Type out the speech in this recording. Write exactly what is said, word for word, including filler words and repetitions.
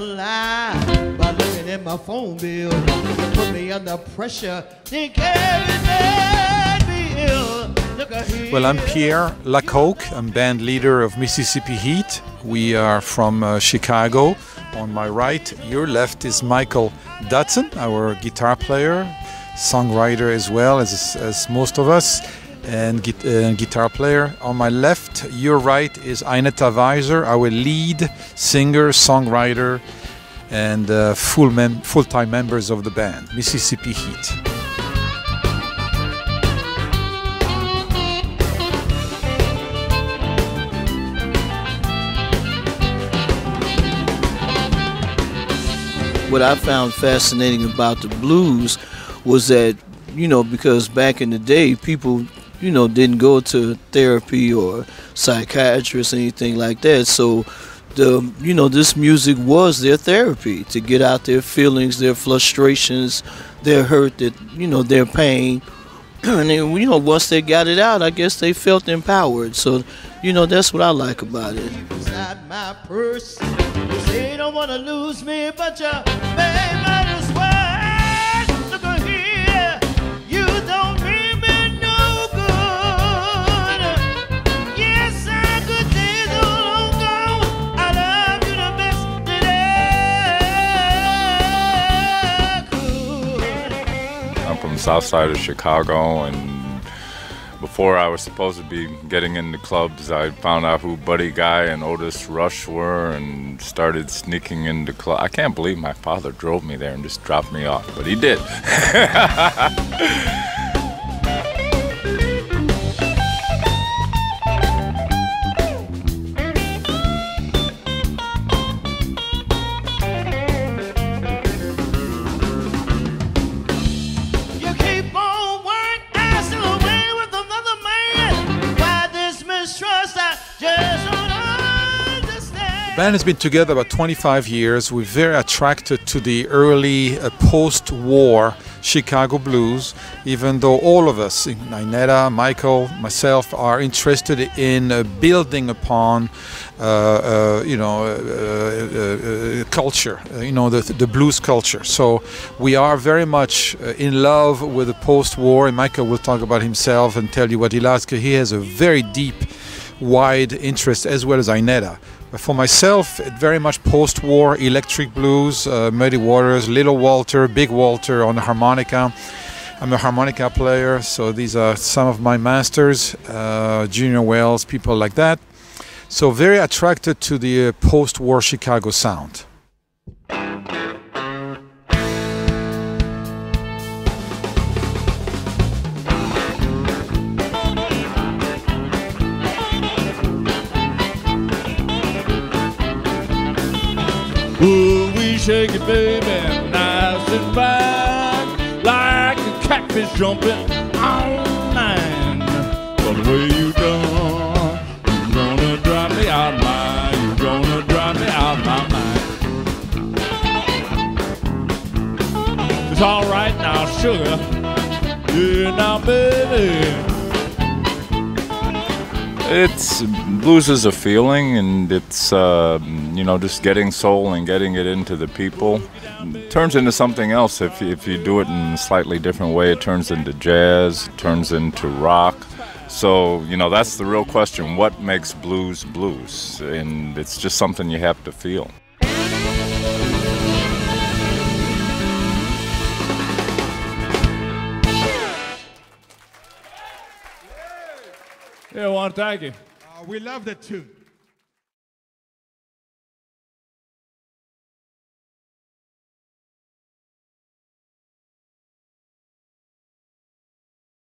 alive by looking at my phone bill. You put me under pressure, think everything be ill. Well, I'm Pierre LaCocque. I'm band leader of Mississippi Heat. We are from uh, Chicago. On my right, your left, is Michael Dutton, our guitar player, songwriter as well as, as most of us, and gu uh, guitar player. On my left, your right, is Ainetta Weiser, our lead singer, songwriter, and uh, full mem full-time members of the band, Mississippi Heat. What I found fascinating about the blues was that, you know, because back in the day, people, you know, didn't go to therapy or psychiatrists or anything like that. So, the you know, this music was their therapy to get out their feelings, their frustrations, their hurt, that you know, their pain. And then, you know, once they got it out, I guess they felt empowered. So, you know, that's what I like about it. My purse. You say you don't want to lose me, but you may might as well. Look at here, you don't mean me no good. Yes, I could say so long ago, I love you the best that I could. I'm from the south side of Chicago, and before I was supposed to be getting into clubs, I found out who Buddy Guy and Otis Rush were and started sneaking into clubs. I can't believe my father drove me there and just dropped me off, but he did. The band has been together about twenty-five years. We're very attracted to the early uh, post-war Chicago blues, even though all of us, Ainetta, Michael, myself, are interested in uh, building upon, uh, uh, you know, uh, uh, uh, culture, uh, you know, the, the blues culture. So we are very much uh, in love with the post-war, and Michael will talk about himself and tell you what he likes. He has a very deep, wide interest, as well as Ainetta. For myself, very much post-war electric blues, uh, Muddy Waters, Little Walter, Big Walter on the harmonica. I'm a harmonica player, so these are some of my masters, uh, Junior Wells, people like that. So very attracted to the uh, post-war Chicago sound. Ooh, we shake it, baby, nice and fine, like a catfish jumping online. But the way you done, you're gonna drive me out of my, you're gonna drive me out of my mind. It's all right now, sugar, yeah, now, baby. It's, blues is a feeling, and it's, uh, you know, just getting soul and getting it into the people. It turns into something else if, if you do it in a slightly different way. It turns into jazz, it turns into rock. So, you know, that's the real question. What makes blues blues? And it's just something you have to feel. Yeah, I want to thank you. Uh, we love the tune.